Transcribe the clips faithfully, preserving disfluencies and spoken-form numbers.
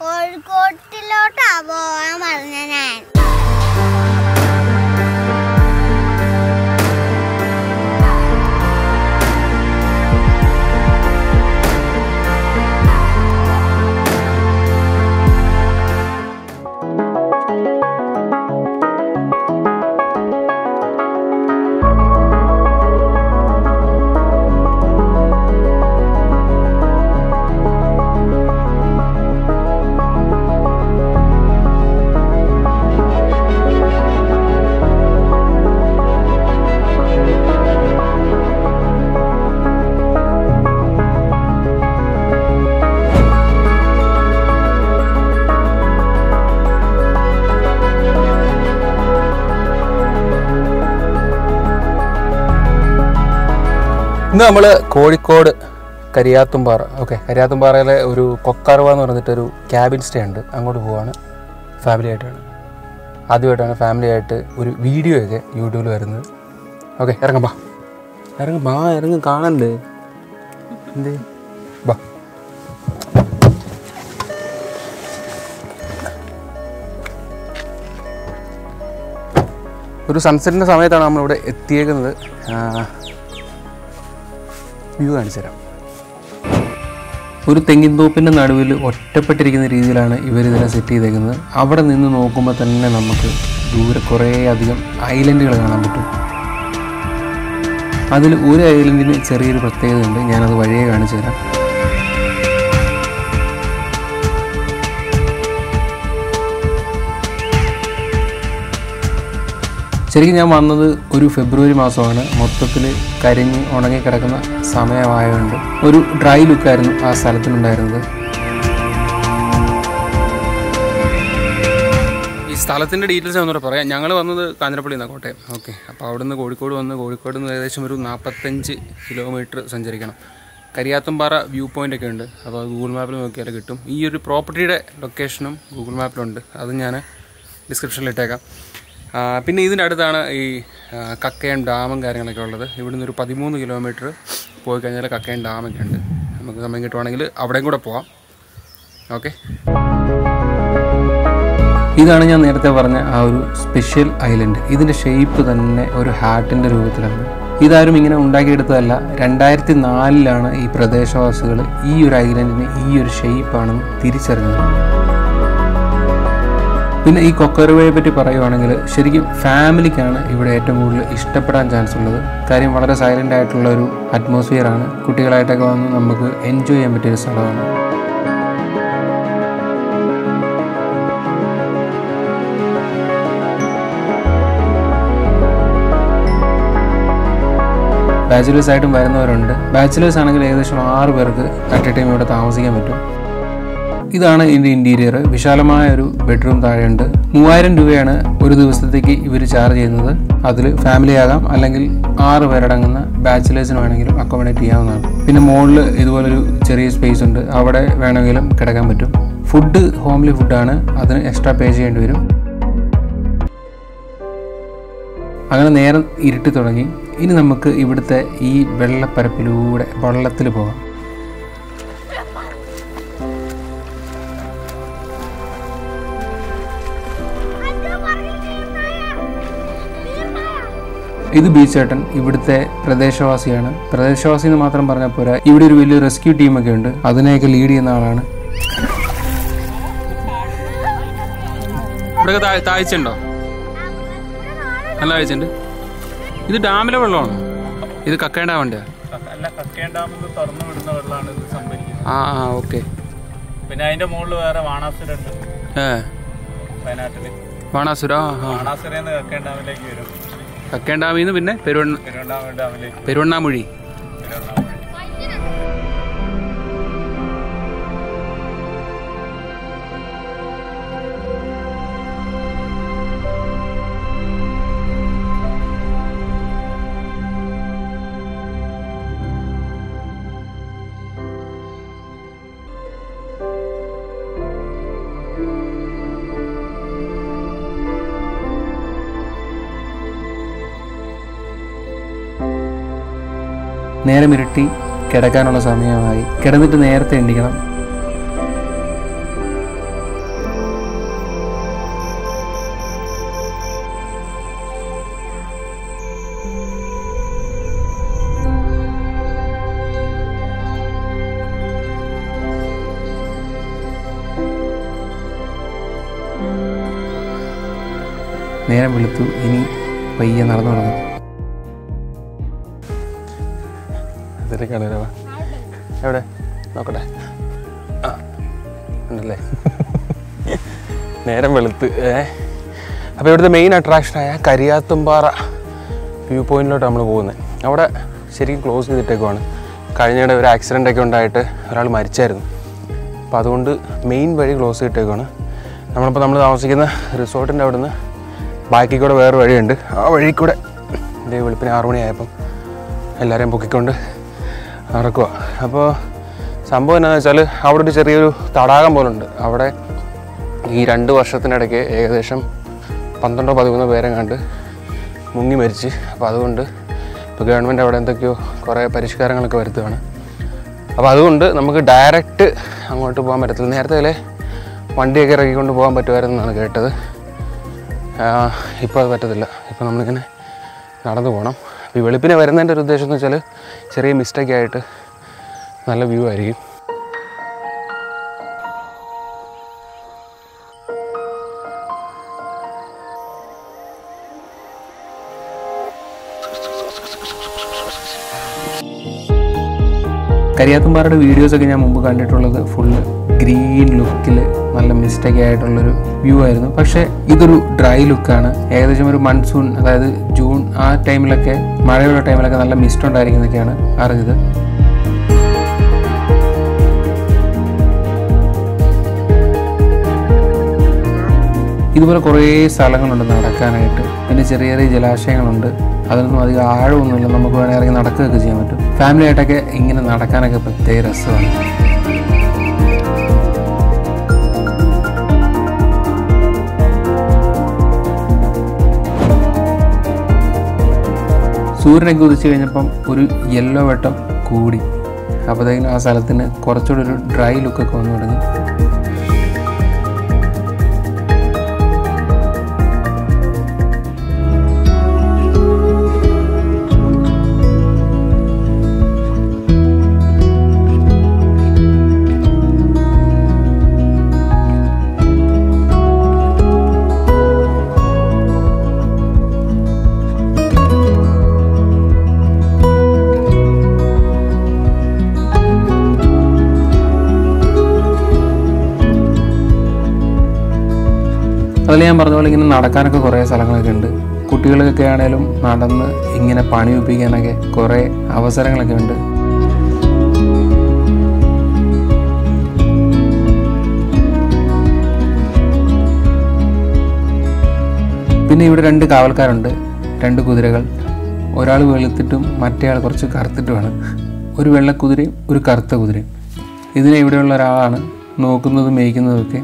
കോഴിക്കോട്ടിലോട്ടാ പോവാൻ പറഞ്ഞ ഞാൻ. ഇന്ന് നമ്മൾ കോഴിക്കോട് കരിയാത്തുംപാറ ഓക്കെ കരിയാത്തുംപാറയിലെ ഒരു കൊക്കാർവ എന്ന് പറഞ്ഞിട്ടൊരു ക്യാബിൻ സ്റ്റേ ഉണ്ട്. അങ്ങോട്ട് പോവാണ് ഫാമിലിയായിട്ടാണ്. ആദ്യമായിട്ടാണ് ഫാമിലിയായിട്ട് ഒരു വീഡിയോ ഒക്കെ യൂട്യൂബിൽ വരുന്നത്. ഓക്കെ ഇറങ്ങും ബാ ഇറങ്ങും ബാ ഇറങ്ങും കാണണ്ടേ എന്ത് ബാ ഒരു സൺസെറ്റിൻ്റെ സമയത്താണ് നമ്മളിവിടെ എത്തിയേക്കുന്നത്. വ്യൂ കാണിച്ചു തരാം. ഒരു തെങ്ങിൻതോപ്പിൻ്റെ നടുവിൽ ഒറ്റപ്പെട്ടിരിക്കുന്ന രീതിയിലാണ് ഇവരിതിനെ സെറ്റ് ചെയ്തേക്കുന്നത്. അവിടെ നിന്ന് നോക്കുമ്പോൾ തന്നെ നമുക്ക് ദൂരെ കുറേ അധികം ഐലൻഡുകൾ കാണാൻ പറ്റും. അതിൽ ഒരു ഐലൻഡിന് ചെറിയൊരു പ്രത്യേകതയുണ്ട്, ഞാനത് വഴിയെ കാണിച്ചു തരാം. ശരിക്കും ഞാൻ വന്നത് ഒരു ഫെബ്രുവരി മാസമാണ്. മൊത്തത്തിൽ കരിഞ്ഞ് ഉണങ്ങി കിടക്കുന്ന സമയമായതുകൊണ്ട് ഒരു ഡ്രൈ ലുക്കായിരുന്നു ആ സ്ഥലത്തിനുണ്ടായിരുന്നത്. ഈ സ്ഥലത്തിൻ്റെ ഡീറ്റെയിൽസ് ഒന്നുകൂടെ പറയാം. ഞങ്ങൾ വന്നത് കാഞ്ഞിരപ്പള്ളി നിന്നാണ്, കോട്ടയം. ഓക്കെ, അപ്പോൾ അവിടെ നിന്ന് കോഴിക്കോട് വന്ന് കോഴിക്കോട് നിന്ന് ഏകദേശം ഒരു നാൽപ്പത്തഞ്ച് കിലോമീറ്റർ സഞ്ചരിക്കണം. കരിയാത്തുംപാറ വ്യൂ പോയിൻ്റ് ഒക്കെ ഉണ്ട്, അപ്പോൾ ഗൂഗിൾ മാപ്പിൽ നോക്കിയാൽ കിട്ടും. ഈ ഒരു പ്രോപ്പർട്ടിയുടെ ലൊക്കേഷനും ഗൂഗിൾ മാപ്പിലുണ്ട്, അത് ഞാൻ ഡിസ്ക്രിപ്ഷനിലിട്ടേക്കാം. പിന്നെ ഇതിൻ്റെ അടുത്താണ് ഈ കക്കയം ഡാമും കാര്യങ്ങളൊക്കെ ഉള്ളത്. ഇവിടുന്ന് ഒരു പതിമൂന്ന് കിലോമീറ്റർ പോയി കഴിഞ്ഞാൽ കക്കയം ഡാമൊക്കെ ഉണ്ട്. നമുക്ക് സമയം കിട്ടുവാണെങ്കിൽ അവിടെയും കൂടെ പോവാം. ഓക്കെ, ഇതാണ് ഞാൻ നേരത്തെ പറഞ്ഞ ആ ഒരു സ്പെഷ്യൽ ഐലൻഡ്. ഇതിൻ്റെ ഷേപ്പ് തന്നെ ഒരു ഹാർട്ടിൻ്റെ രൂപത്തിലാണ്. ഇതാരും ഇങ്ങനെ ഉണ്ടാക്കിയെടുത്തതല്ല. രണ്ടായിരത്തി നാലിലാണ് ഈ പ്രദേശവാസികൾ ഈ ഒരു ഐലൻഡിന് ഈ ഒരു ഷേപ്പാണെന്ന് തിരിച്ചറിഞ്ഞത്. പിന്നെ ഈ കൊക്കരുവയെ പറ്റി പറയുവാണെങ്കിൽ ശരിക്കും ഫാമിലിക്കാണ് ഇവിടെ ഏറ്റവും കൂടുതൽ ഇഷ്ടപ്പെടാൻ ചാൻസ് ഉള്ളത്. കാര്യം വളരെ സൈലൻ്റ് ആയിട്ടുള്ള ഒരു അറ്റ്മോസ്ഫിയർ ആണ്. കുട്ടികളായിട്ടൊക്കെ വന്ന് നമുക്ക് എൻജോയ് ചെയ്യാൻ പറ്റിയൊരു സ്ഥലമാണ്. ബാച്ചിലേഴ്സ് ആയിട്ടും വരുന്നവരുണ്ട്. ബാച്ചിലേഴ്സ് ആണെങ്കിൽ ഏകദേശം ആറ് പേർക്ക് അറ്റ് എ ടൈം ഇവിടെ താമസിക്കാൻ പറ്റും. ഇതാണ് ഇതിൻ്റെ ഇൻറ്റീരിയർ. വിശാലമായ ഒരു ബെഡ്റൂം താഴെയുണ്ട്. മൂവായിരം രൂപയാണ് ഒരു ദിവസത്തേക്ക് ഇവർ ചാർജ് ചെയ്യുന്നത്. അതിൽ ഫാമിലി ആകാം, അല്ലെങ്കിൽ ആറ് പേരടങ്ങുന്ന ബാച്ചിലേഴ്സിന് വേണമെങ്കിലും അക്കോമഡേറ്റ് ചെയ്യാവുന്നതാണ്. പിന്നെ മുകളിൽ ഇതുപോലൊരു ചെറിയ സ്പേസ് ഉണ്ട്, അവിടെ വേണമെങ്കിലും കിടക്കാൻ പറ്റും. ഫുഡ് ഹോംലി ഫുഡാണ്, അതിന് എക്സ്ട്രാ പേ ചെയ്യേണ്ടി വരും. അങ്ങനെ നേരം ഇരുട്ടി തുടങ്ങി. ഇനി നമുക്ക് ഇവിടുത്തെ ഈ വെള്ളപ്പരപ്പിലൂടെ വള്ളത്തിൽ പോകാം. ഇത് ബീച്ചേട്ടൻ ഇവിടുത്തെ പ്രദേശവാസിയാണ്. പ്രദേശവാസി എന്ന് മാത്രം പറഞ്ഞാൽ പോരാ, ഇവിടെ ഒരു വലിയ റെസ്ക്യൂ ടീമൊക്കെ ഉണ്ട്, അതിനെയൊക്കെ ലീഡ് ചെയ്യുന്ന ആളാണ്. ഇവിടെ താഴ്ചയുണ്ടോ? നല്ല താഴ്ചയുണ്ട്. ഇത് ഡാമിലെ വെള്ളമാണോ? ഇത് കക്കയം ഡാമിൻ്റെ? ആ ഓക്കെ. പിന്നെ അതിന്റെ മുകളിൽ വേറെ വാണാസുര ഉണ്ട്. ഏഹ് വയനാട്ടില് വാണാസുര കക്കയം ഡാമിലേക്ക് വരും. കക്കയം ഡാമിൽ നിന്ന് പിന്നെ പെരുവണ്ണാമൊഴി. നേരം ഇരുട്ടി, കിടക്കാനുള്ള സമയമായി. കിടന്നിട്ട് നേരത്തെ എണീക്കണം. നേരം വെളുത്തു. ഇനി പയ്യെ നടന്നു തുടങ്ങും. അതിലേക്കാണ് രവ. എവിടെ നോക്കട്ടെ. ആ ഉണ്ടല്ലേ. നേരം വെളുത്ത്. അപ്പോൾ ഇവിടുത്തെ മെയിൻ അട്രാക്ഷനായ കരിയാത്തുംപാറ വ്യൂ പോയിന്റിലോട്ട് നമ്മൾ പോകുന്നത്. അവിടെ ശരിക്കും ക്ലോസ് ചെയ്തിട്ടേക്കുവാണ്. കഴിഞ്ഞിടെ ഒരു ആക്സിഡൻ്റ് ഒക്കെ ഉണ്ടായിട്ട് ഒരാൾ മരിച്ചായിരുന്നു. അപ്പോൾ അതുകൊണ്ട് മെയിൻ വഴി ക്ലോസ് ചെയ്തിട്ടേക്കുവാണ്. നമ്മളിപ്പോൾ നമ്മൾ താമസിക്കുന്ന റിസോർട്ടിൻ്റെ അവിടെ നിന്ന് ബാക്കി കൂടെ വേറൊരു വഴിയുണ്ട്. ആ വഴി കൂടെ എൻ്റെ വെളുപ്പിന് ആറുമണിയായപ്പം എല്ലാവരെയും പൊക്കിക്കൊണ്ട് നടക്കുക. അപ്പോൾ സംഭവം എന്താണെന്ന് വെച്ചാൽ അവിടെ ഒരു ചെറിയൊരു തടാകം പോലുണ്ട്. അവിടെ ഈ രണ്ട് വർഷത്തിനിടയ്ക്ക് ഏകദേശം പന്ത്രണ്ടോ പതിമൂന്നോ പേരെ കണ്ട് മുങ്ങി മരിച്ച്. അപ്പോൾ അതുകൊണ്ട് ഇപ്പോൾ ഗവൺമെൻറ് അവിടെ എന്തൊക്കെയോ കുറേ പരിഷ്കാരങ്ങളൊക്കെ വരുത്തുകയാണ്. അപ്പോൾ അതുകൊണ്ട് നമുക്ക് ഡയറക്റ്റ് അങ്ങോട്ട് പോകാൻ പറ്റത്തില്ല. നേരത്തെ അല്ലേ വണ്ടിയൊക്കെ ഇറക്കിക്കൊണ്ട് പോകാൻ പറ്റുമായിരുന്നെന്നാണ് കേട്ടത്. ഇപ്പോൾ അത് പറ്റത്തില്ല. ഇപ്പോൾ നമ്മളിങ്ങനെ നടന്നു പോകണം. അപ്പോൾ ഈ വെളുപ്പിനെ വരുന്നതിൻ്റെ ഒരു ഉദ്ദേശം എന്ന് വെച്ചാൽ ചെറിയ മിസ്റ്റേക്കായിട്ട് നല്ല വ്യൂ ആയിരിക്കും. കരിയാത്തുംപാറയുടെ വീഡിയോസൊക്കെ ഞാൻ മുമ്പ് കണ്ടിട്ടുള്ളത് ഫുള്ള് ഗ്രീൻ ലുക്കിൽ നല്ല മിസ്റ്റേക്ക് ആയിട്ടുള്ളൊരു വ്യൂ ആയിരുന്നു. പക്ഷേ ഇതൊരു ഡ്രൈ ലുക്കാണ്. ഏകദേശം ഒരു മൺസൂൺ, അതായത് ജൂൺ ആ ടൈമിലൊക്കെ, മഴയുള്ള ടൈമിലൊക്കെ നല്ല മിസ്റ്റ് ഉണ്ടായിരിക്കുന്നൊക്കെയാണ് അറിഞ്ഞത്. ഇതുപോലെ കുറേ സ്ഥലങ്ങളുണ്ട് നടക്കാനായിട്ട്. പിന്നെ ചെറിയ ചെറിയ ജലാശയങ്ങളുണ്ട്. അതിനൊന്നും അധികം ആഴമൊന്നുമില്ല. നമുക്ക് വേണമെങ്കിൽ ഇറങ്ങി നടക്കുകയൊക്കെ ചെയ്യാൻ പറ്റും. ഫാമിലി ആയിട്ടൊക്കെ ഇങ്ങനെ നടക്കാനൊക്കെ പ്രത്യേക രസമാണ്. സൂര്യനൊക്കെ ഉദിച്ചു കഴിഞ്ഞപ്പം ഒരു യെല്ലോ വെട്ടം കൂടി. അപ്പോഴത്തേക്കും ആ സ്ഥലത്തിന് കുറച്ചുകൂടി ഒരു ഡ്രൈ ലുക്കൊക്കെ വന്നു തുടങ്ങി. അതിൽ ഞാൻ പറഞ്ഞ പോലെ ഇങ്ങനെ നടക്കാനൊക്കെ കുറേ സ്ഥലങ്ങളൊക്കെ ഉണ്ട്. കുട്ടികൾക്കൊക്കെ ആണെങ്കിലും നടന്ന് ഇങ്ങനെ പണി ഒപ്പിക്കാനൊക്കെ കുറേ അവസരങ്ങളൊക്കെ ഉണ്ട്. പിന്നെ ഇവിടെ രണ്ട് കാവൽക്കാരുണ്ട്, രണ്ട് കുതിരകൾ. ഒരാൾ വെളുത്തിട്ടും മറ്റേയാൾ കുറച്ച് കറുത്തിട്ടുമാണ്. ഒരു വെള്ളക്കുതിരയും ഒരു കറുത്ത കുതിരയും. ഇതിനെ ഇവിടെയുള്ള ഒരാളാണ് നോക്കുന്നതും മേയ്ക്കുന്നതുമൊക്കെ.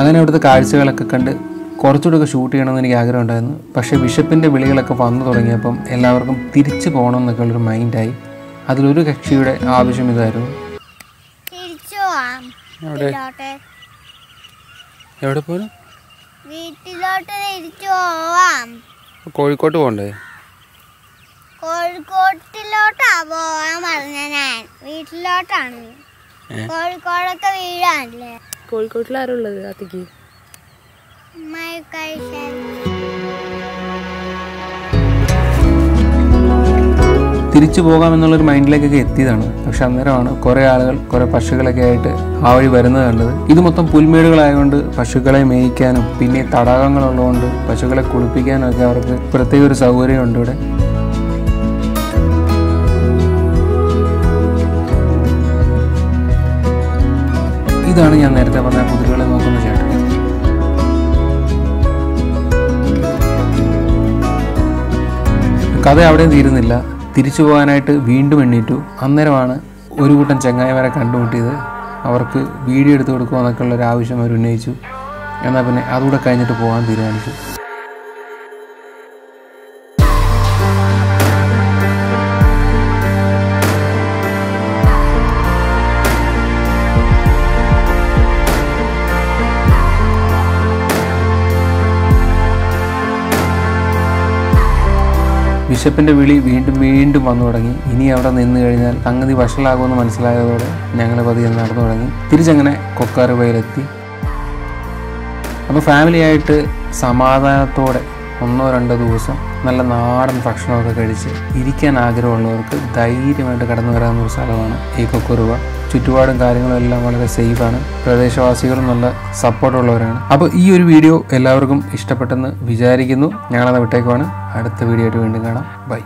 അങ്ങനെ ഇവിടുത്തെ കാഴ്ചകളൊക്കെ കണ്ട് കുറച്ചുകൂടെയൊക്കെ ഷൂട്ട് ചെയ്യണമെന്ന് എനിക്ക് ആഗ്രഹം ഉണ്ടായിരുന്നു. പക്ഷേ വിശപ്പിൻ്റെ വിളികളൊക്കെ വന്നു തുടങ്ങിയപ്പം എല്ലാവർക്കും തിരിച്ചു പോകണം എന്നൊക്കെ ഉള്ളൊരു മൈൻഡായി. അതിലൊരു കക്ഷിയുടെ ആവശ്യം ഇതായിരുന്നു. കോഴിക്കോട്ട് പോകണ്ടേ? കോഴിക്കോട്ടിലോട്ടാ പോവാൻ പറഞ്ഞ ഞാൻ വീട്ടിലോട്ടാണ്. കോഴിക്കോടൊക്കെ വീടാണല്ലേ. കോഴിക്കോട്ടിൽ ആരുള്ളത്? അതിക്ക് തിരിച്ചു പോകാമെന്നുള്ളൊരു മൈൻഡിലേക്കൊക്കെ എത്തിയതാണ്. പക്ഷെ അന്നേരമാണ് കുറേ ആളുകൾ കുറേ പശുക്കളൊക്കെ ആയിട്ട് ആ വഴി വരുന്നത് കണ്ടത്. ഇത് മൊത്തം പുൽമേടുകളായതുകൊണ്ട് പശുക്കളെ മേയ്ക്കാനും പിന്നെ തടാകങ്ങളുള്ളതുകൊണ്ട് പശുക്കളെ കുളിപ്പിക്കാനും ഒക്കെ അവർക്ക് പ്രത്യേക ഒരു സൗകര്യമുണ്ട് ഇവിടെ. ഇതാണ് ഞാൻ നേരത്തെ പറഞ്ഞ കുതിരകളെ നോക്കുന്ന ചേട്ടൻ. കഥ അവിടെയും തീരുന്നില്ല. തിരിച്ചു പോകാനായിട്ട് വീണ്ടും എണ്ണീറ്റു. അന്നേരമാണ് ഒരു കൂട്ടം ചങ്ങായിമാരെ കണ്ടുമുട്ടിയത്. അവർക്ക് വീഡിയോ എടുത്തു കൊടുക്കുക എന്നൊക്കെ ഉള്ളൊരു ആവശ്യം അവർ ഉന്നയിച്ചു. എന്നാൽ പിന്നെ അതുകൂടെ കഴിഞ്ഞിട്ട് പോകാൻ തീരുമാനിച്ചു. വിശപ്പിൻ്റെ വിളി വീണ്ടും വീണ്ടും വന്നു തുടങ്ങി. ഇനി അവിടെ നിന്ന് കഴിഞ്ഞാൽ സംഗതി വഷളാകുമെന്ന് മനസ്സിലായതോടെ ഞങ്ങൾ പതിയെ നടന്നു തുടങ്ങി. തിരിച്ചങ്ങനെ കൊക്കാറുവയിലെത്തി. അപ്പോൾ ഫാമിലി ആയിട്ട് സമാധാനത്തോടെ ഒന്നോ രണ്ടോ ദിവസം നല്ല നാടൻ ഭക്ഷണമൊക്കെ കഴിച്ച് ഇരിക്കാൻ ആഗ്രഹമുള്ളവർക്ക് ധൈര്യമായിട്ട് കടന്നു വരാവുന്ന ഒരു സ്ഥലമാണ് ഈ കൊക്കുറുവ. ചുറ്റുപാടും കാര്യങ്ങളും എല്ലാം വളരെ സേഫാണ്. പ്രദേശവാസികളും നല്ല സപ്പോർട്ടുള്ളവരാണ്. അപ്പോൾ ഈ ഒരു വീഡിയോ എല്ലാവർക്കും ഇഷ്ടപ്പെട്ടെന്ന് വിചാരിക്കുന്നു. ഞങ്ങളത് വിട്ടേക്കുവാണ്. അടുത്ത വീഡിയോ ആയിട്ട് വീണ്ടും കാണാം. ബൈ.